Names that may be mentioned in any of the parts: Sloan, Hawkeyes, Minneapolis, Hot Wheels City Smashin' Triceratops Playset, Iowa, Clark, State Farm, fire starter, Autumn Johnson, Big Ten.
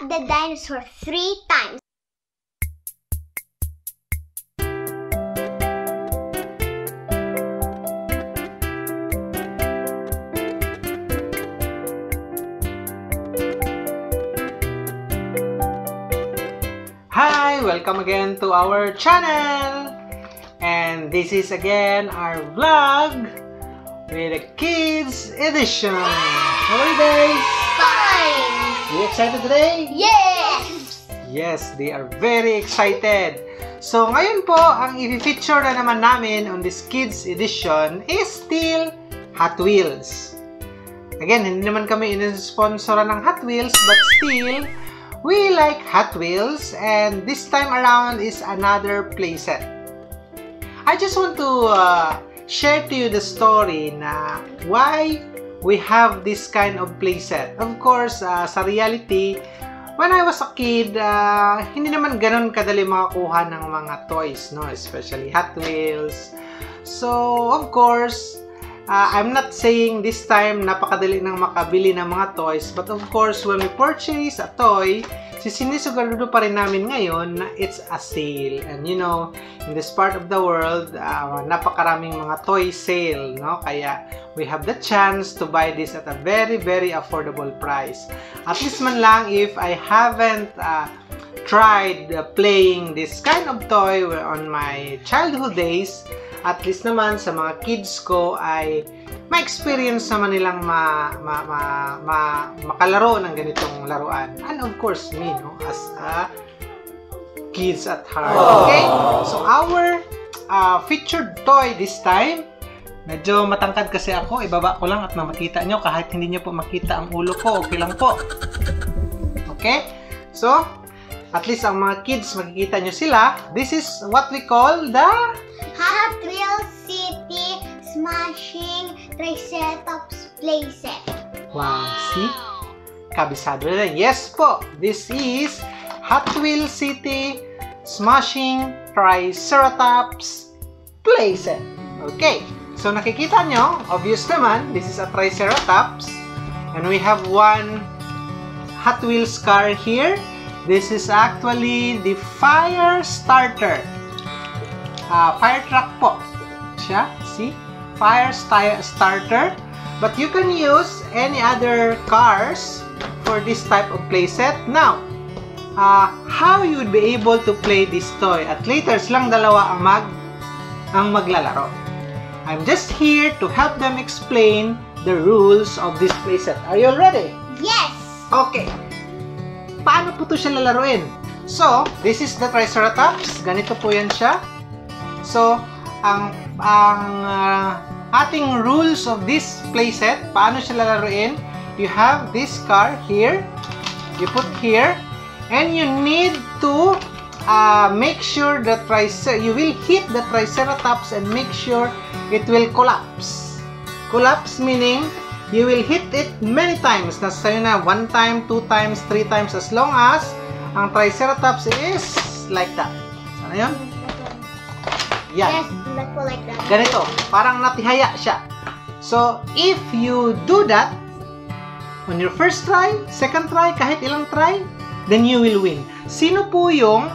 smack the dinosaur 3 times. Hi, welcome again to our channel, and this is again our vlog with a kids edition. How are you guys? Fine! You excited today? Yes! Yes, they are very excited. So ngayon po, ang i-feature na naman namin on this kids edition is still Hot Wheels. Again, hindi naman kami in-sponsoran ng Hot Wheels, but still we like Hot Wheels, and this time around is another playset. I just want to share to you the story na why we have this kind of playset. Of course, sa reality, when I was a kid, hindi naman ganun kadali makakuha ng mga toys, no? Especially Hot Wheels. So, of course, I'm not saying this time napakadali nang makabili ng mga toys, but of course, when we purchase a toy, sisinisugarado pa rin namin ngayon na it's a sale. And you know, in this part of the world, napakaraming mga toy sale, no? Kaya we have the chance to buy this at a very, very affordable price. At least man lang if I haven't tried playing this kind of toy on my childhood days, at least naman sa mga kids ko ay ma-experience naman nilang makalaro ng ganitong laruan. And of course, me, no? As a kids at heart. Okay? So our featured toy this time, medyo matangkad kasi ako, ibaba ko lang at makita nyo kahit hindi nyo po makita ang ulo ko. Okay lang po. Okay? So, at least ang mga kids, makikita nyo sila. This is what we call the Hot Wheels City Smashin' Triceratops Playset. Wow, see? Kabisado na rin. Yes po, this is Hot Wheels City Smashin' Triceratops Playset. Okay, so nakikita nyo, obvious naman, this is a Triceratops. And we have one Hot Wheels car here. This is actually the fire starter. Fire truck po siya, see? Fire starter. But you can use any other cars for this type of playset. Now, how you would be able to play this toy? At later silang dalawa ang maglalaro. I'm just here to help them explain the rules of this playset. Are you ready? Yes! Okay. Paano po ito siya lalaruin? So, this is the Triceratops. Ganito po yan siya. So, ang ating rules of this playset, paano siya lalaruin? You have this car here, you put here, and you need to make sure that you will hit the Triceratops and make sure it will collapse. Collapse meaning you will hit it many times. Nasa sa'yo na 1 time, 2 times, 3 times, as long as ang Triceratops is like that. Ano yun? Yan. Yes, like that. Ganito, parang natihaya siya. So, if you do that, on your first try, second try, kahit ilang try, then you will win. Sino po yung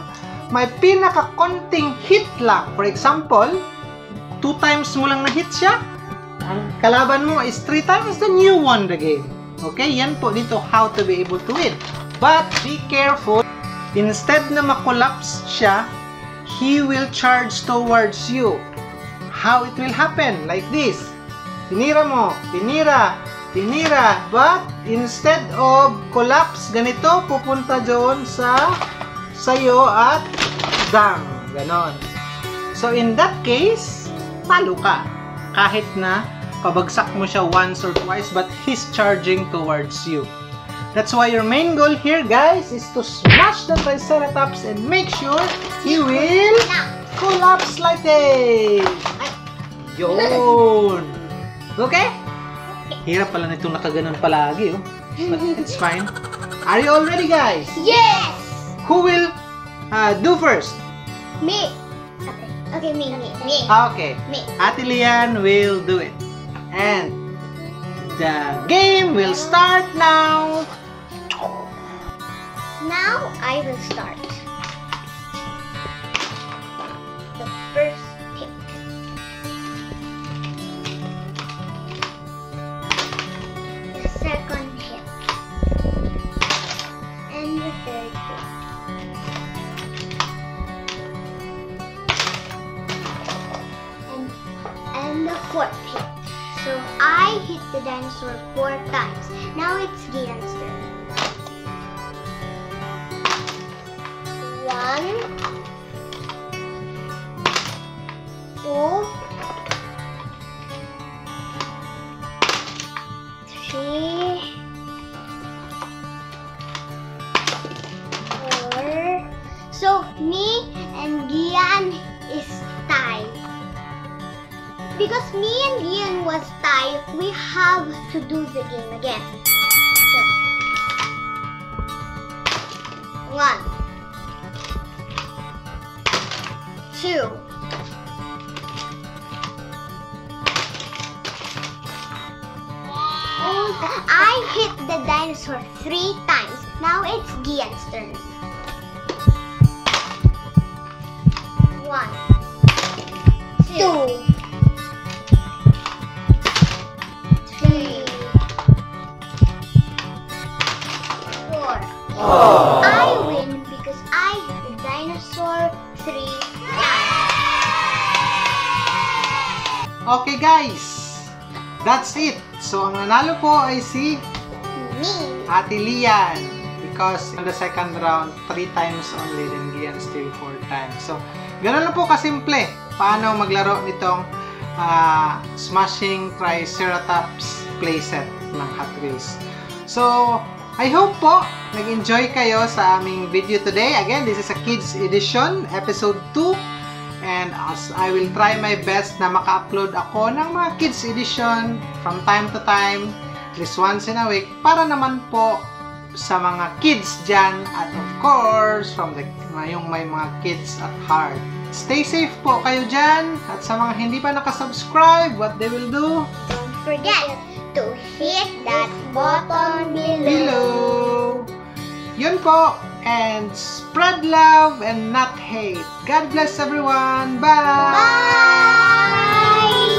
may pinakakonting hit lang? For example, 2 times mo lang na-hit siya, ang kalaban mo is 3 times, then you won the game. Okay, yan po dito how to be able to win. But be careful, instead na makollapse siya, he will charge towards you. How it will happen? Like this. Tinira mo, tinira, tinira. But instead of collapse, ganito, pupunta doon sa'yo at dang. Ganon. So in that case, talo ka. Kahit na pabagsak mo siya 1 or 2 times, but he's charging towards you. That's why your main goal here, guys, is to smash the Triceratops and make sure he will collapse like this. Yun. Okay? Hirap pala nitong nakaganon palagi, oh. But it's fine. Are you all ready, guys? Yes! Who will do first? Me. Okay, me. Okay. Me. Ate Lian will do it. And the game will start now. Now I will start. The first pick. The second pick. And the third pick. And the fourth pick. So I hit the dinosaur 4 times. Now it's Gideon's turn. 1, 2, 3, 4. So me and Gian is tied. Because me and Gian was tied, we have to do the game again. So 1, 2. I hit the dinosaur 3 times. Now it's Gian's turn. 1, 2, 3, 4. Oh. I win because I hit the dinosaur 3 times. Okay guys, that's it. So, ang nanalo po ay si Ate Lian, because in the second round, 3 times only, then Lian still 4 times. So, ganoon po kasimple paano maglaro nitong Smashing Triceratops Playset ng Hot Wheels. So, I hope po nag-enjoy kayo sa aming video today. Again, this is a Kids Edition, Episode 2. And as I will try my best na maka-upload ako ng mga Kids Edition from time to time, at least once in a week, para naman po sa mga kids dyan, at of course, yung may mga kids at heart. Stay safe po kayo dyan, at sa mga hindi pa nakasubscribe, what they will do? Don't forget to hit that button below. Yun po! And spread love and not hate. God bless everyone. Bye. Bye.